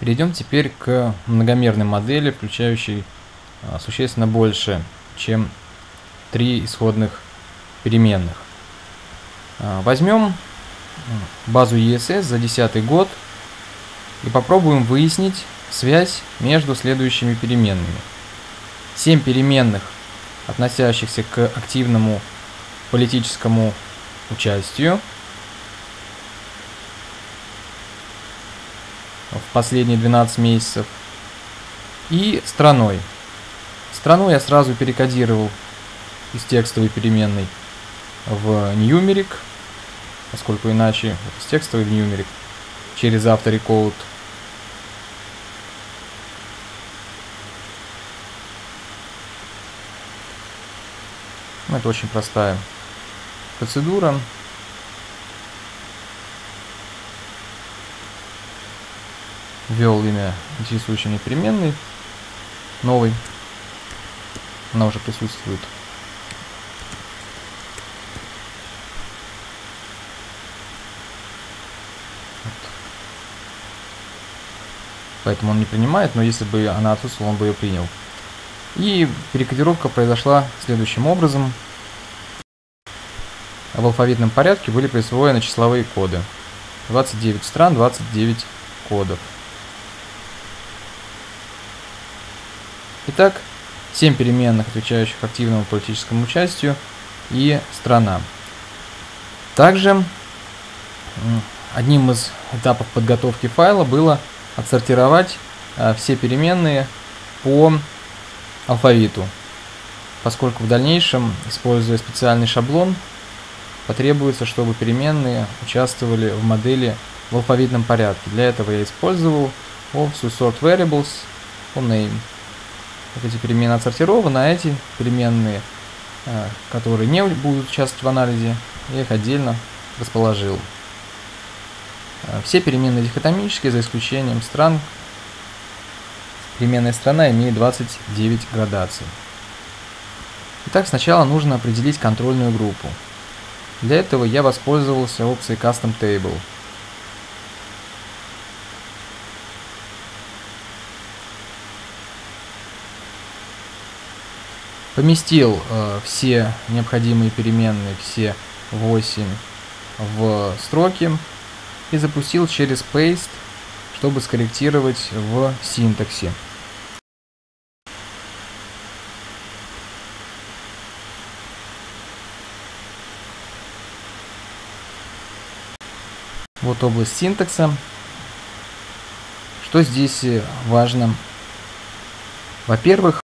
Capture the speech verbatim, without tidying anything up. Перейдем теперь к многомерной модели, включающей существенно больше, чем три исходных переменных. Возьмем базу и эс эс за две тысячи десятый год и попробуем выяснить связь между следующими переменными. семь переменных, относящихся к активному политическому участию в последние двенадцать месяцев, и страной. Страну я сразу перекодировал из текстовой переменной в numeric, поскольку иначе из текстовой в numeric через autorecode. Это очень простая процедура. Ввел имя интересующей мне переменной, новый, она уже присутствует. Вот. Поэтому он не принимает, но если бы она отсутствовала, он бы ее принял. И перекодировка произошла следующим образом. В алфавитном порядке были присвоены числовые коды. двадцать девять стран, двадцать девять кодов. Итак, семь переменных, отвечающих активному политическому участию, и страна. Также одним из этапов подготовки файла было отсортировать все переменные по алфавиту, поскольку в дальнейшем, используя специальный шаблон, потребуется, чтобы переменные участвовали в модели в алфавитном порядке. Для этого я использовал sort variables по name. Вот эти переменные отсортированы, а эти переменные, которые не будут участвовать в анализе, я их отдельно расположил. Все переменные дихотомические, за исключением стран. Переменная страна имеет двадцать девять градаций. Итак, сначала нужно определить контрольную группу. Для этого я воспользовался опцией Custom Table. Поместил э, все необходимые переменные, все восемь, в строки и запустил через paste, чтобы скорректировать в синтаксе. Вот область синтакса. Что здесь важно? Во-первых,